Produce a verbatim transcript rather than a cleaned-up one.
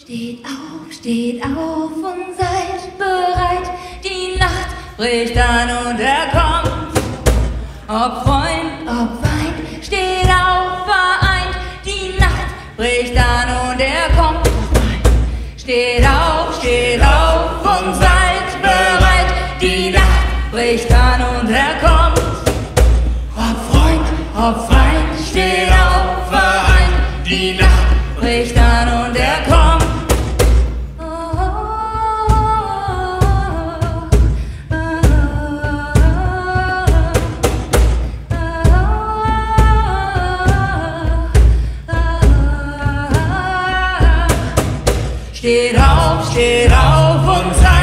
Steht auf, steht auf und seid bereit, die Nacht bricht an und er kommt. Ob Freund, ob Feind, steht auf vereint, die Nacht bricht an und er kommt. Steht auf, steht auf und seid bereit, die Nacht bricht an und er kommt. Ob Freund, ob Feind, steht auf vereint, die Nacht bricht an und er kommt. Steht auf, steht auf und seid bereit.